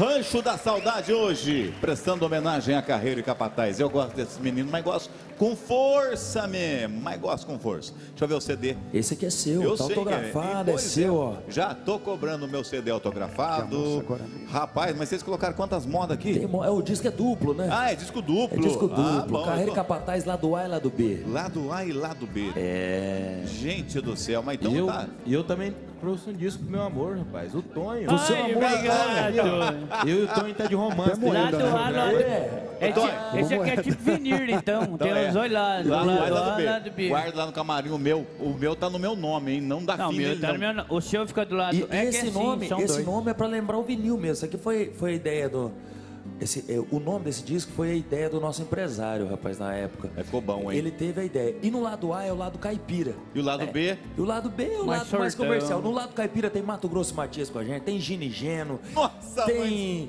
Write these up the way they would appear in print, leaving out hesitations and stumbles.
Rancho da Saudade hoje, prestando homenagem a Carreiro e Capataz. Eu gosto desses meninos, mas gosto com força mesmo, mas gosto com força. Deixa eu ver o CD. Esse aqui é seu, eu tá autografado, é seu, ó. Já tô cobrando o meu CD autografado. Nossa, agora... Rapaz, mas vocês colocaram quantas modas aqui? Tem, o disco é duplo, né? Ah, é disco duplo. É disco duplo, bom, Carreiro e Capataz, lado A e lado B. Lado A e lado B. É... Gente do céu, mas então tá... E eu também... trouxe um disco pro meu amor, rapaz. O Tonho. O seu amor, eu e o Tonho tá de romance. Lá do lado, esse aqui é tipo vinil, então. Tem os dois lados. Guarda lá no camarim. O meu tá no meu nome, hein? Não da filha. O seu fica do lado. Esse nome é pra lembrar o vinil mesmo. Isso aqui foi a ideia do... o nome desse disco foi a ideia do nosso empresário, rapaz, na época. É, ficou bom, hein? Ele teve a ideia. E no lado A é o lado caipira. E o lado B? E o lado B é o lado mais comercial. No lado caipira tem Mato Grosso e Mathias com a gente, tem Gino e Geno. Nossa, tem...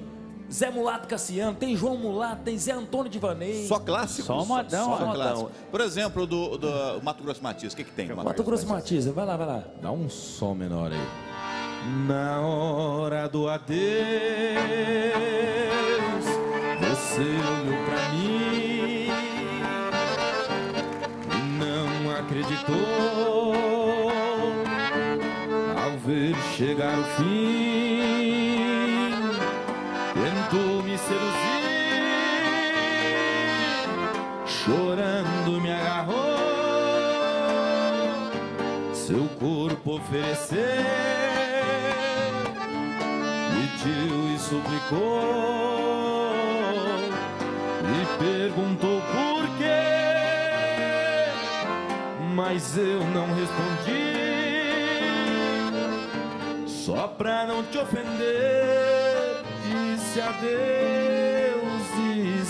Zé Mulato Cassiano, tem João Mulato, tem Zé Antônio de Vanei. Só clássico? Só modão. Só clássico. Por exemplo, do Mato Grosso e Mathias, o que tem? Mato Grosso e Mathias, vai lá, vai lá. Dá um som menor aí. Na hora do adeus, você olhou pra mim, não acreditou ao ver chegar o fim, tentou me seduzir, chorando me agarrou, seu corpo ofereceu, pediu e suplicou. Me perguntou por quê, mas eu não respondi, só pra não te ofender, disse adeus e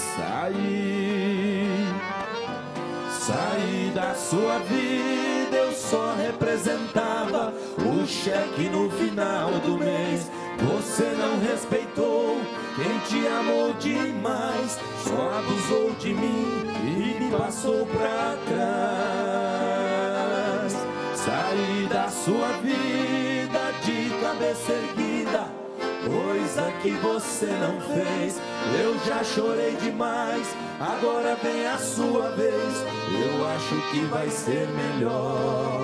saí da sua vida. Eu só representava o cheque no final do mês. Você não respeitou quem te amou demais, só abusou de mim e me passou pra trás. Saí da sua vida de cabeça erguida, coisa que você não fez. Eu já chorei demais, agora vem a sua vez. Eu acho que vai ser melhor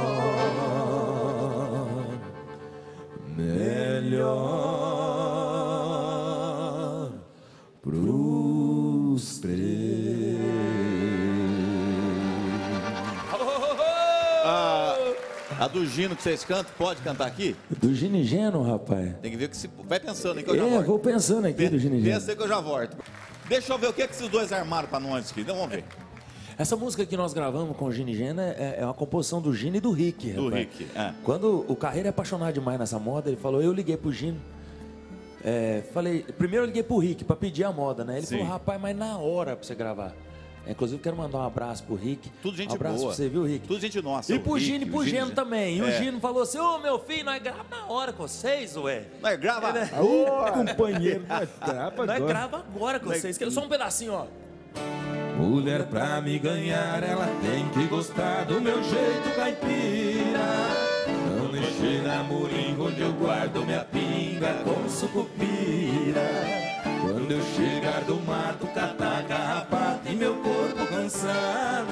pros três. A do Gino que vocês cantam, pode cantar aqui? Do Gino e Geno, rapaz. Tem que ver que se... Vai pensando aí que eu já volto. Vou pensando aqui do Gino e Geno. Pensa aí que eu já volto. Deixa eu ver o que é que esses dois armaram pra nós aqui, então vamos ver. Essa música que nós gravamos com o Gino e Geno é uma composição do Gino e do Rick. Rapaz. Do Rick, é. Quando o Carreiro é apaixonado demais nessa moda, ele falou, eu liguei pro Gino. Primeiro eu liguei pro Rick pra pedir a moda, né? Ele falou, rapaz, mas na hora pra você gravar. Inclusive, quero mandar um abraço pro Rick. Tudo gente boa. Um abraço pra você, viu, Rick? Tudo gente nossa. E pro Gino e pro Geno também. E o Gino falou assim, ô, meu filho, nós gravamos na hora com vocês, ué. Nós grava agora, companheiro. Nós grava agora com vocês. Só um pedacinho, ó. Mulher pra me ganhar, ela tem que gostar do meu jeito caipira. Não mexer na moringa onde eu guardo minha pinga com sucupira. Quando eu chegar do mato, catar carrapato e meu corpo cansado.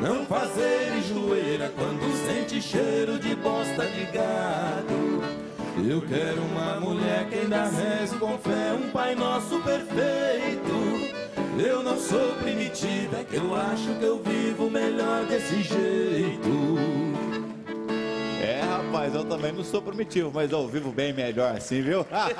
Não fazer joeira quando sente cheiro de bosta de gado. Eu quero uma mulher que ainda reze com fé um Pai Nosso perfeito. Eu não sou primitiva, que eu acho que eu vivo melhor desse jeito. É, rapaz, eu também não sou primitivo, mas eu vivo bem melhor assim, viu? Ai.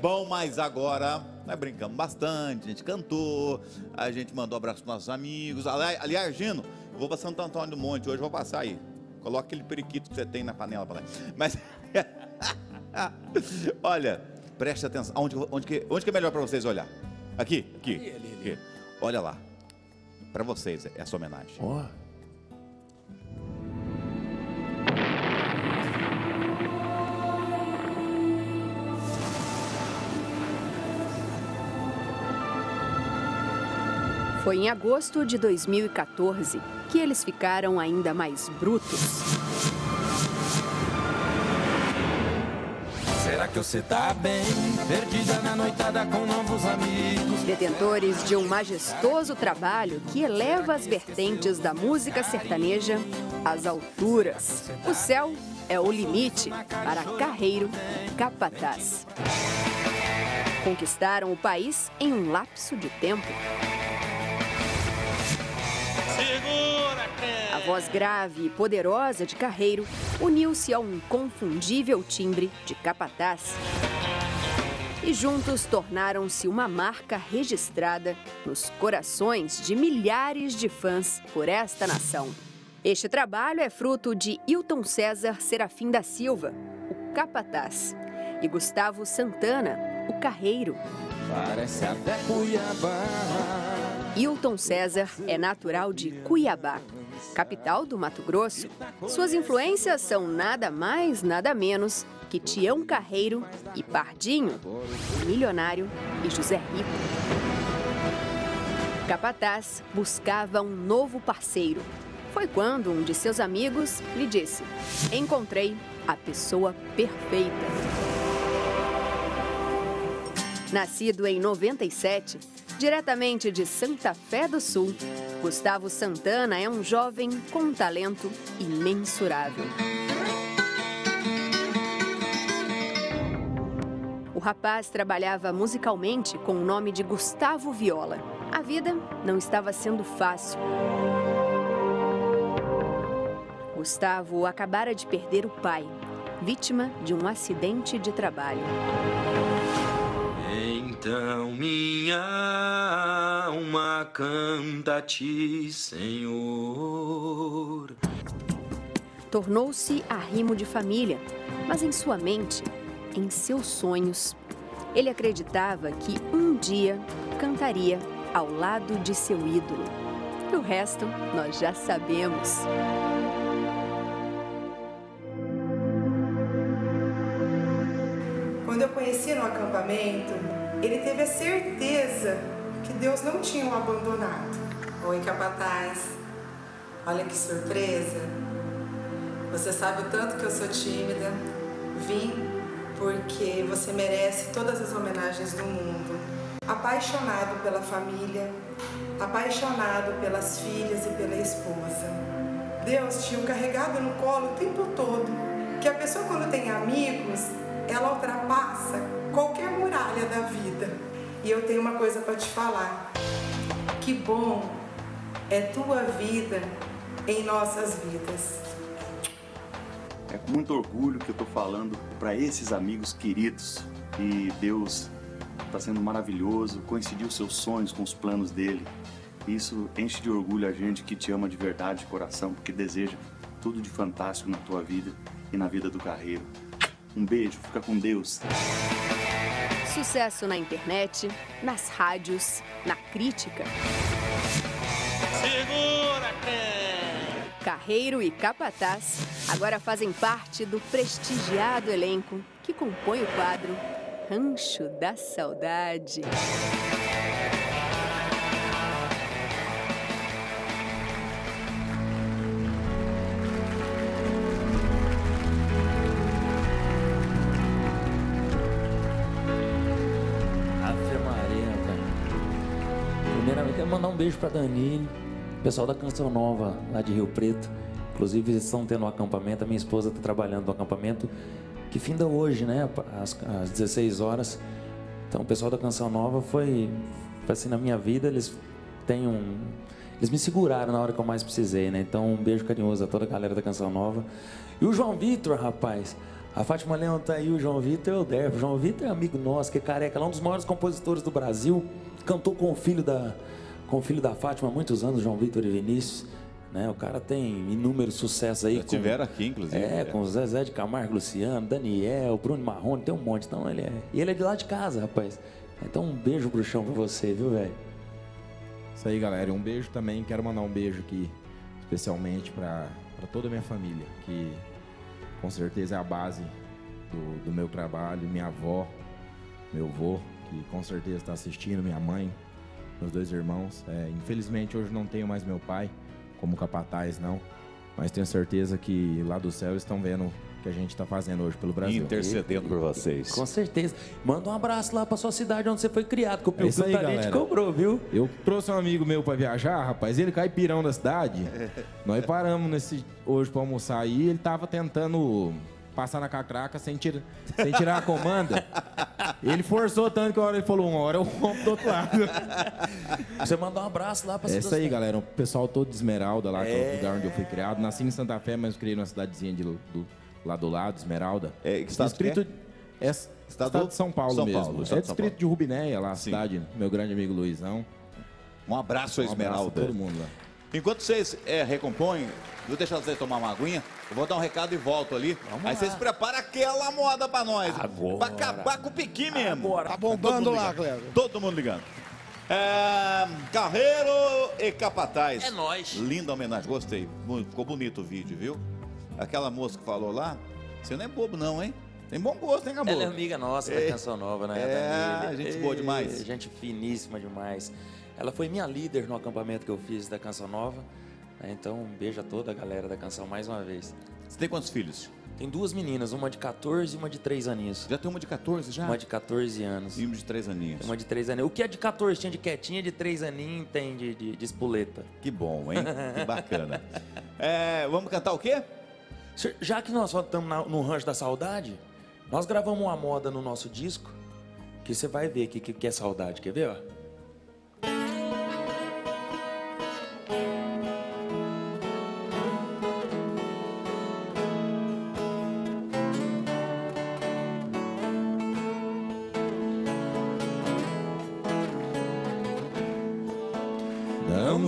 Bom, mas agora nós brincamos bastante, a gente cantou, a gente mandou abraço pros nossos amigos. Aliás, Gino, eu vou pra Santo Antônio do Monte, hoje eu vou passar aí. Coloca aquele periquito que você tem na panela pra lá. Mas, olha... Preste atenção, onde que é melhor para vocês olhar? Aqui, aqui, ali. Olha lá, para vocês essa homenagem. Oh. Foi em agosto de 2014 que eles ficaram ainda mais brutos. Será que você tá bem? Perdida na noitada com novos amigos. Detentores de um majestoso trabalho que eleva as vertentes da música sertaneja às alturas. O céu é o limite para Carreiro e Capataz. Conquistaram o país em um lapso de tempo. A voz grave e poderosa de Carreiro uniu-se ao inconfundível timbre de Capataz. E juntos tornaram-se uma marca registrada nos corações de milhares de fãs por esta nação. Este trabalho é fruto de Hilton César Serafim da Silva, o Capataz, e Gustavo Santana, o Carreiro. Parece até Cuiabá. Hilton César é natural de Cuiabá, capital do Mato Grosso. Suas influências são nada mais, nada menos que Tião Carreiro e Pardinho, o Milionário e José Rico. Capataz buscava um novo parceiro. Foi quando um de seus amigos lhe disse: "Encontrei a pessoa perfeita." Nascido em 97, diretamente de Santa Fé do Sul, Gustavo Santana é um jovem com um talento imensurável. O rapaz trabalhava musicalmente com o nome de Gustavo Viola. A vida não estava sendo fácil. Gustavo acabara de perder o pai, vítima de um acidente de trabalho. Então minha alma canta a ti, Senhor. Tornou-se arrimo de família, mas em sua mente, em seus sonhos, ele acreditava que um dia cantaria ao lado de seu ídolo. E o resto nós já sabemos. Quando eu conheci no acampamento, ele teve a certeza que Deus não tinha o abandonado. Oi, Capataz. Olha que surpresa. Você sabe o tanto que eu sou tímida. Vim porque você merece todas as homenagens do mundo. Apaixonado pela família, apaixonado pelas filhas e pela esposa. Deus tinha o carregado no colo o tempo todo. Que a pessoa, quando tem amigos, ela ultrapassa qualquer muralha da vida. E eu tenho uma coisa para te falar. Que bom é tua vida em nossas vidas. É com muito orgulho que eu estou falando para esses amigos queridos. E Deus está sendo maravilhoso, coincidiu seus sonhos com os planos dele. Isso enche de orgulho a gente que te ama de verdade, de coração, porque deseja tudo de fantástico na tua vida e na vida do Carreiro. Um beijo, fica com Deus. Sucesso na internet, nas rádios, na crítica. Segura, cara. Carreiro e Capataz agora fazem parte do prestigiado elenco que compõe o quadro Rancho da Saudade. Mandar um beijo para Daniel, pessoal da Canção Nova, lá de Rio Preto. Inclusive, eles estão tendo um acampamento. A minha esposa está trabalhando no acampamento, que finda hoje, né? Às 16 horas. Então, o pessoal da Canção Nova foi assim, na minha vida, eles me seguraram na hora que eu mais precisei, né? Então, um beijo carinhoso a toda a galera da Canção Nova. E o João Vitor, rapaz. A Fátima Leão tá aí, o João Vitor e o Eudervo. O João Vitor é amigo nosso, que é careca, um dos maiores compositores do Brasil. Cantou com o filho da... com o filho da Fátima há muitos anos, João Vitor e Vinícius, né? O cara tem inúmeros sucessos aí. Já tiveram aqui, inclusive. É, com o Zezé de Camargo, Luciano, Daniel, Bruno Marrone, tem um monte. Então ele é... E ele é de lá de casa, rapaz. Então um beijo pro chão pra você, viu, velho? Isso aí, galera. Um beijo também. Quero mandar um beijo aqui, especialmente pra toda a minha família, que com certeza é a base do meu trabalho. Minha avó, meu avô, que com certeza está assistindo, minha mãe. Meus dois irmãos, infelizmente hoje não tenho mais meu pai como capataz, não, Mas tenho certeza que lá do céu estão vendo o que a gente está fazendo hoje pelo Brasil. Intercedendo por vocês. Com certeza. Manda um abraço lá para sua cidade onde você foi criado, que o Piu Piu também te cobrou, viu? Eu trouxe um amigo meu para viajar, rapaz, ele caipirão da cidade. Nós paramos hoje para almoçar aí, ele tava tentando passar na catraca sem tirar a comanda. Ele forçou tanto que a hora ele falou, uma hora eu rompo do outro lado. Você mandou um abraço lá pra cidade. É isso aí, galera. O pessoal todo de Esmeralda, lá, que é o lugar onde eu fui criado. Nasci em Santa Fé, mas eu criei numa cidadezinha lá do lado, Esmeralda. É, que estado distrito, que é? Estado de São Paulo, São Paulo mesmo. Estado é distrito de Rubinéia, lá a cidade. Meu grande amigo Luizão. Um abraço, Esmeralda. Um abraço a todo mundo lá. Enquanto vocês recompõem, vou deixar vocês tomar uma aguinha, eu vou dar um recado e volto ali. Vamos Vocês preparam aquela moda pra nós. Agora. Pra acabar com o piqui mesmo. Agora. Tá bombando lá, Cleber. Todo mundo ligando. Carreiro e Capataz. É nóis. Linda homenagem, gostei. Ficou bonito o vídeo, viu? Aquela moça que falou lá, você não é bobo não, hein? Tem bom gosto, hein, Gabo? Ela é amiga nossa da Canção Nova, né? Gente boa demais. Gente finíssima demais. Ela foi minha líder no acampamento que eu fiz da Canção Nova. Então, um beijo a toda a galera da canção mais uma vez. Você tem quantos filhos? Tem duas meninas, uma de 14 e uma de 3 aninhos. Já tem uma de 14 já? Uma de 14 anos. E uma de 3 aninhos. Uma de 3 aninhos. O que é de 14 tinha de quietinha, de 3 aninhos tem de espoleta. Que bom, hein? Que bacana. Vamos cantar o quê? Já que nós estamos no Rancho da Saudade, nós gravamos uma moda no nosso disco, que você vai ver que é saudade. Quer ver, ó?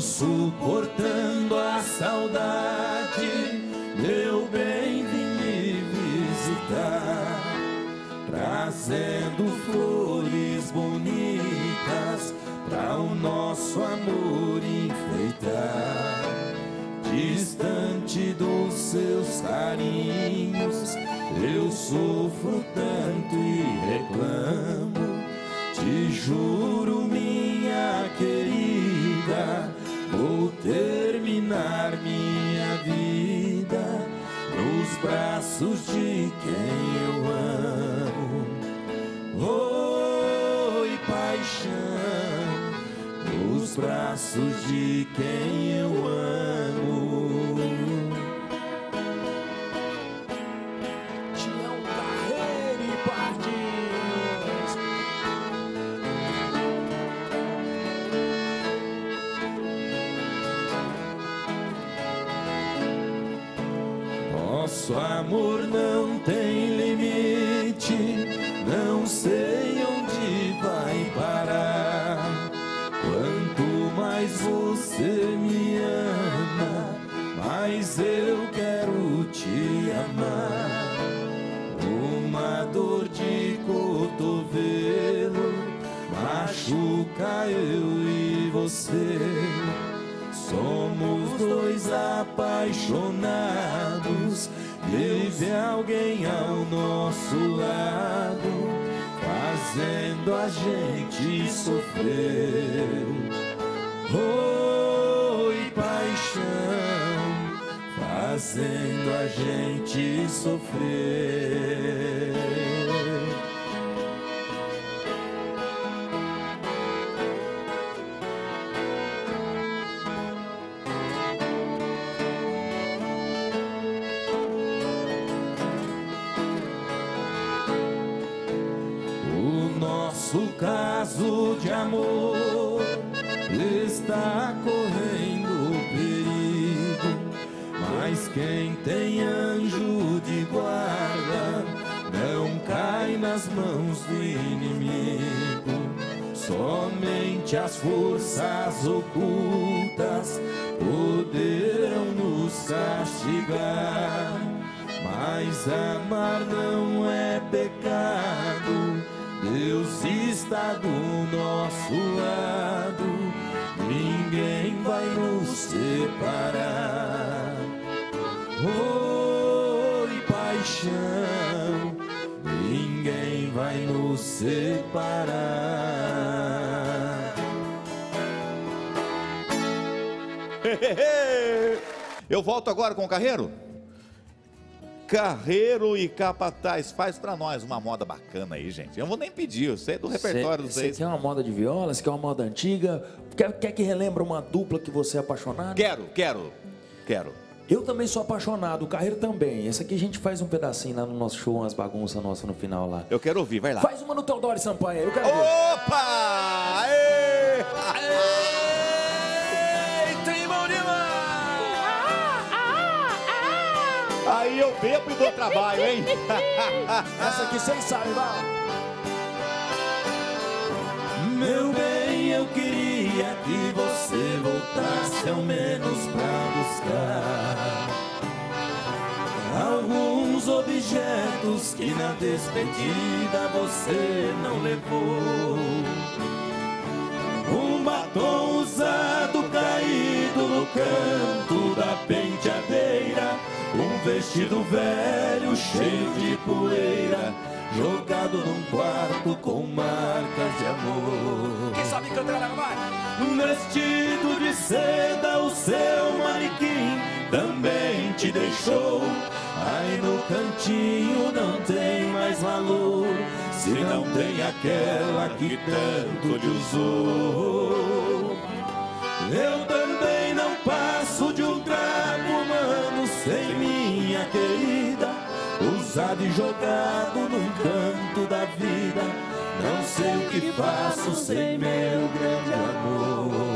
Suportando a saudade, meu bem, vim me visitar, trazendo flores bonitas para o nosso amor enfeitar. Distante dos seus carinhos, eu sofro tanto e reclamo. Te juro, minha querida, vou terminar minha vida nos braços de quem eu amo. Oi, paixão, nos braços de quem eu amo. Tião Carreiro e Pardinho. Nosso amor não tem limite, não sei onde vai parar. Quanto mais você me ama, mais eu quero te amar. Uma dor de cotovelo machuca eu e você. Somos dois apaixonados. Deus é alguém ao nosso lado, fazendo a gente sofrer. Oi, paixão, fazendo a gente sofrer. Nosso caso de amor está correndo perigo, mas quem tem anjo de guarda não cai nas mãos do inimigo. Somente as forças ocultas poderão nos castigar, mas amar não é pecado. Deus está do nosso lado, ninguém vai nos separar. Oi, paixão, ninguém vai nos separar. Eu volto agora com o Carreiro. Carreiro e Capataz, faz pra nós uma moda bacana aí, gente. Eu não vou nem pedir, eu sei do repertório dos seis. Você quer uma moda de viola? Você quer uma moda antiga? Quer que relembre uma dupla que você é apaixonado? Quero. Eu também sou apaixonado, o Carreiro também. Essa aqui a gente faz um pedacinho lá no nosso show, umas bagunças nossas no final lá. Eu quero ouvir, vai lá. Faz uma no Teodoro Sampaio, eu quero ouvir. Opa! Aê! Aê! Tem mão demais! Aí eu bebo e dou trabalho, hein? Essa aqui vocês sabem, vai. Meu bem, eu queria que você voltasse ao menos pra buscar alguns objetos que na despedida você não levou. Um batom usado caído no canto da penteadeira, um vestido velho cheio de poeira, jogado num quarto com marcas de amor. Quem sabe cantar lá vai? Um vestido de seda, o seu manequim também te deixou. Aí no cantinho não tem mais valor, se não tem aquela que tanto te usou. Eu também não passo de um trago humano sem minha querida, usado e jogado num canto da vida. Não sei o que faço sem meu grande amor.